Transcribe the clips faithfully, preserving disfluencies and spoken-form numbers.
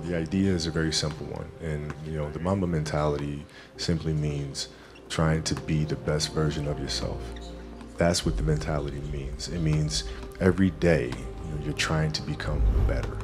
know, the idea is a very simple one. And, you know, the Mamba mentality simply means trying to be the best version of yourself. That's what the mentality means. It means every day, you know, you're trying to become better.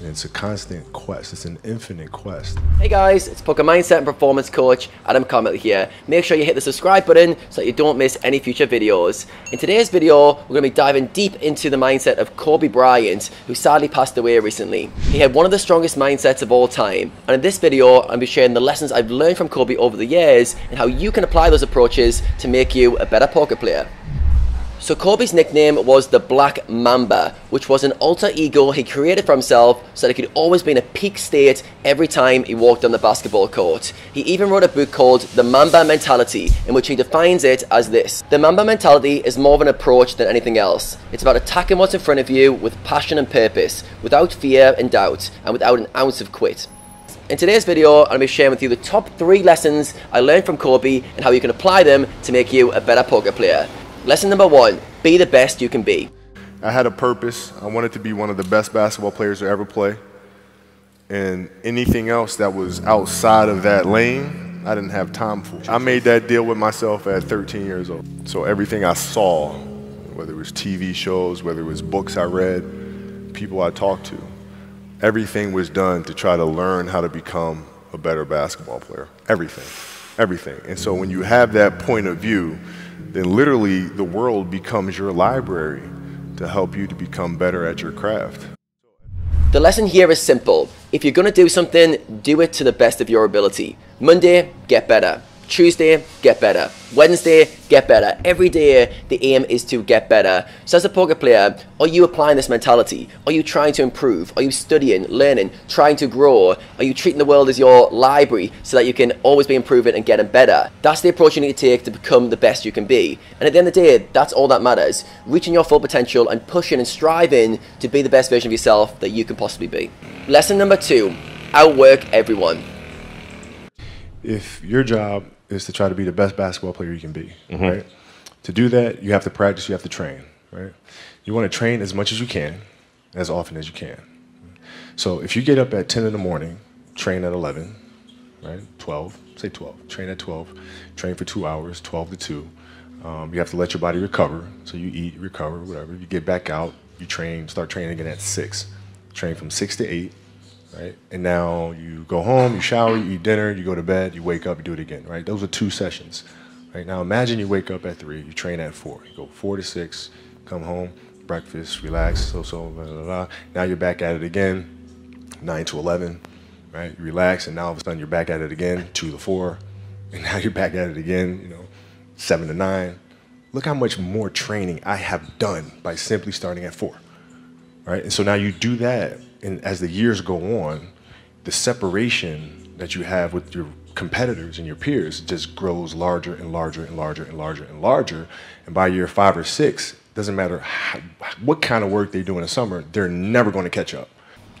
And it's a constant quest. It's an infinite quest. Hey guys, it's Poker Mindset and Performance Coach Adam Carmichael here. Make sure you hit the subscribe button so that you don't miss any future videos. In today's video, we're going to be diving deep into the mindset of Kobe Bryant, who sadly passed away recently. He had one of the strongest mindsets of all time. And in this video, I'm going to be sharing the lessons I've learned from Kobe over the years and how you can apply those approaches to make you a better poker player. So Kobe's nickname was the Black Mamba, which was an alter ego he created for himself so that he could always be in a peak state every time he walked on the basketball court. He even wrote a book called The Mamba Mentality, in which he defines it as this. The Mamba mentality is more of an approach than anything else. It's about attacking what's in front of you with passion and purpose, without fear and doubt, and without an ounce of quit. In today's video, I'm going to be sharing with you the top three lessons I learned from Kobe and how you can apply them to make you a better poker player. Lesson number one, be the best you can be. I had a purpose. I wanted to be one of the best basketball players to ever play. And anything else that was outside of that lane, I didn't have time for. I made that deal with myself at thirteen years old. So everything I saw, whether it was T V shows, whether it was books I read, people I talked to, everything was done to try to learn how to become a better basketball player. Everything, everything. And so when you have that point of view, then literally the world becomes your library to help you to become better at your craft. The lesson here is simple. If you're gonna do something, do it to the best of your ability. Monday, get better. Tuesday, get better. Wednesday, get better. Every day, the aim is to get better. So as a poker player, are you applying this mentality? Are you trying to improve? Are you studying, learning, trying to grow? Are you treating the world as your library so that you can always be improving and getting better? That's the approach you need to take to become the best you can be. And at the end of the day, that's all that matters. Reaching your full potential and pushing and striving to be the best version of yourself that you can possibly be. Lesson number two, outwork everyone. If your job is to try to be the best basketball player you can be, mm-hmm. right? To do that, you have to practice, you have to train, right? You want to train as much as you can, as often as you can. So if you get up at ten in the morning, train at eleven, right? twelve, say twelve, train at twelve, train for two hours, twelve to two. Um, you have to let your body recover. So you eat, recover, whatever. You get back out, you train, start training again at six. Train from six to eight. Right? And now you go home, you shower, you eat dinner, you go to bed, you wake up, you do it again, right? Those are two sessions, right? Now imagine you wake up at three, you train at four, you go four to six, come home, breakfast, relax, so, so, blah, blah, blah. Now you're back at it again, nine to eleven, right? You relax, and now all of a sudden you're back at it again, two to four, and now you're back at it again, you know, seven to nine. Look how much more training I have done by simply starting at four, right? And so now you do that. And as the years go on, the separation that you have with your competitors and your peers just grows larger and larger and larger and larger and larger. And by year five or six, doesn't matter how, what kind of work they do in the summer, they're never going to catch up.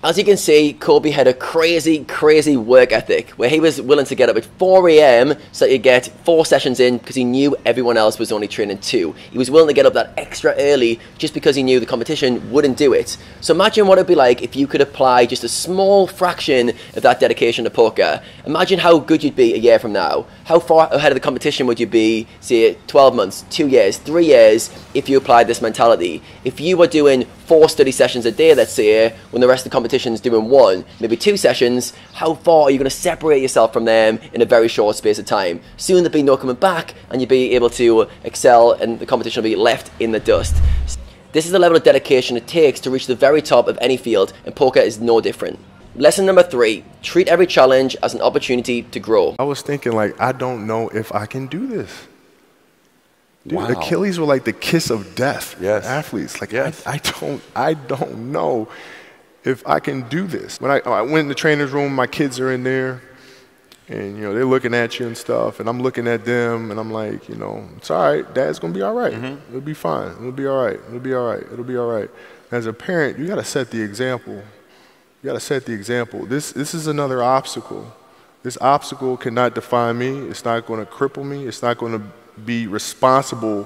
As you can see, Kobe had a crazy, crazy work ethic where he was willing to get up at four A M so that you get four sessions in because he knew everyone else was only training two. He was willing to get up that extra early just because he knew the competition wouldn't do it. So imagine what it'd be like if you could apply just a small fraction of that dedication to poker. Imagine how good you'd be a year from now. How far ahead of the competition would you be, say, twelve months, two years, three years, if you applied this mentality? If you were doing four study sessions a day, let's say, when the rest of the competition's doing one, maybe two sessions, how far are you going to separate yourself from them in a very short space of time? Soon there'll be no coming back, and you'll be able to excel, and the competition will be left in the dust. This is the level of dedication it takes to reach the very top of any field, and poker is no different. Lesson number three, treat every challenge as an opportunity to grow. I was thinking, like, I don't know if I can do this. Dude, wow. Achilles were like the kiss of death. Yes. Athletes. Like, yes. I, I, don't, I don't know if I can do this. When I, I went in the trainer's room, my kids are in there, and, you know, they're looking at you and stuff, and I'm looking at them, and I'm like, you know, it's all right. Dad's going to be all right. Mm-hmm. It'll be fine. It'll be all right. It'll be all right. It'll be all right. As a parent, you got to set the example. You got to set the example. This, this is another obstacle. This obstacle cannot define me. It's not going to cripple me. It's not going to be responsible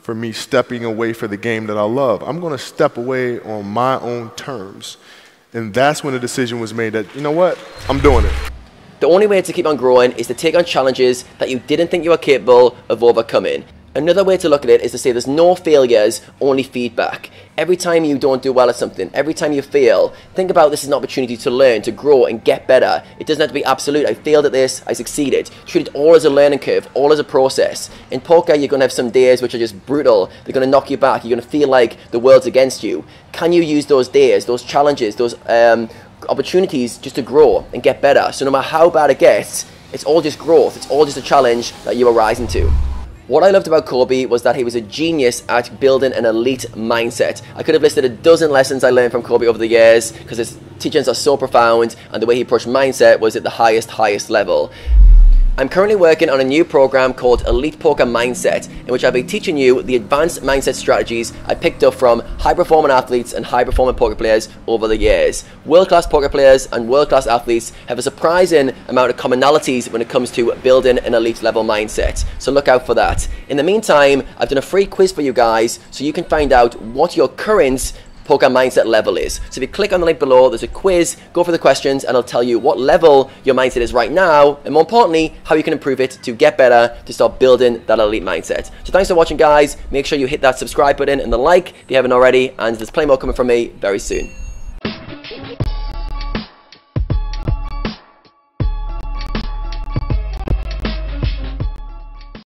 for me stepping away for the game that I love. I'm going to step away on my own terms. And that's when the decision was made that, you know what, I'm doing it. The only way to keep on growing is to take on challenges that you didn't think you were capable of overcoming. Another way to look at it is to say there's no failures, only feedback. Every time you don't do well at something, every time you fail, think about this as an opportunity to learn, to grow and get better. It doesn't have to be absolute, I failed at this, I succeeded. Treat it all as a learning curve, all as a process. In poker, you're going to have some days which are just brutal. They're going to knock you back. You're going to feel like the world's against you. Can you use those days, those challenges, those um, opportunities just to grow and get better? So no matter how bad it gets, it's all just growth. It's all just a challenge that you are rising to. What I loved about Kobe was that he was a genius at building an elite mindset. I could have listed a dozen lessons I learned from Kobe over the years because his teachings are so profound, and the way he approached mindset was at the highest, highest level. I'm currently working on a new program called Elite Poker Mindset, in which I'll be teaching you the advanced mindset strategies I picked up from high-performing athletes and high-performing poker players over the years. World-class poker players and world-class athletes have a surprising amount of commonalities when it comes to building an elite-level mindset, so look out for that. In the meantime, I've done a free quiz for you guys so you can find out what your current poker mindset level is. So if you click on the link below, there's a quiz, go for the questions, and it'll tell you what level your mindset is right now, and more importantly, how you can improve it to get better, to start building that elite mindset. So thanks for watching, guys. Make sure you hit that subscribe button and the like if you haven't already, and there's plenty more coming from me very soon.